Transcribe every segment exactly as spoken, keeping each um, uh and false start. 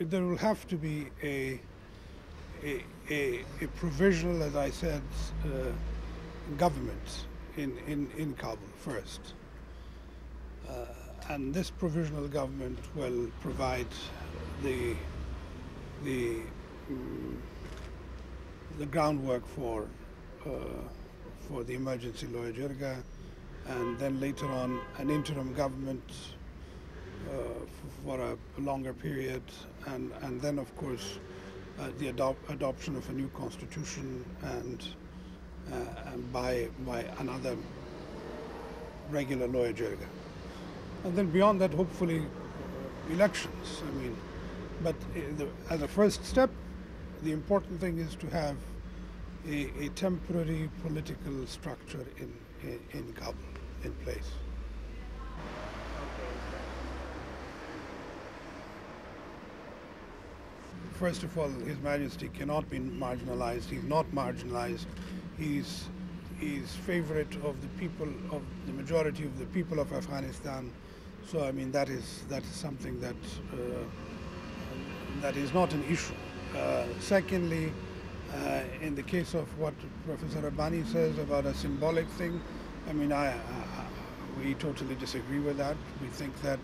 there will have to be a a, a, a provisional, as I said, uh, government in, in, in Kabul first. Uh, and this provisional government will provide the, the, um, the groundwork for, uh, for the emergency loya jirga, and then later on an interim government uh, for a longer period, and, and then of course uh, the adop adoption of a new constitution, and, uh, and by, by another regular loya jirga. And then beyond that, hopefully, elections. I mean, but the, as a first step, the important thing is to have a, a temporary political structure in, in, in Kabul in place. First of all, His Majesty cannot be marginalized. He's not marginalized. He's, he's favorite of the people, of the majority of the people of Afghanistan. So, I mean, that is, that is something that, uh, that is not an issue. Uh, secondly, uh, in the case of what Professor Rabbani says about a symbolic thing, I mean, I, I, we totally disagree with that. We think that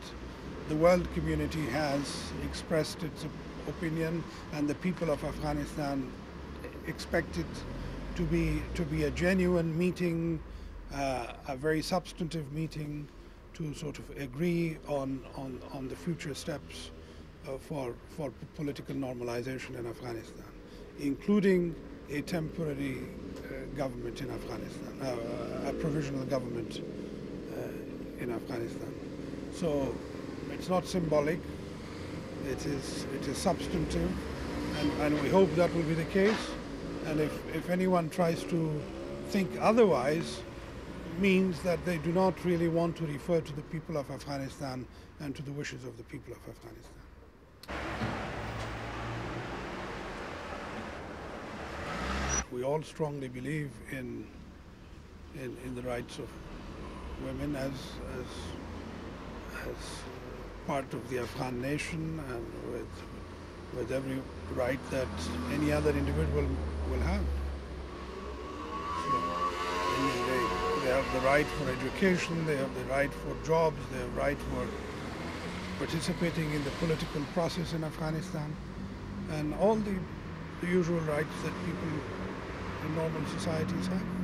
the world community has expressed its opinion, and the people of Afghanistan expect it to be, to be a genuine meeting, uh, a very substantive meeting to sort of agree on, on, on the future steps uh, for, for political normalization in Afghanistan, including a temporary uh, government in Afghanistan, uh, a provisional government uh, in Afghanistan. So it's not symbolic. It is, it is substantive, and, and we hope that will be the case. And if, if anyone tries to think otherwise, means that they do not really want to refer to the people of Afghanistan and to the wishes of the people of Afghanistan. We all strongly believe in, in, in the rights of women as, as, as part of the Afghan nation, and with, with every right that any other individual will have. So, they, they have the right for education, they have the right for jobs, they have the right for participating in the political process in Afghanistan, and all the, the usual rights that people in normal societies have.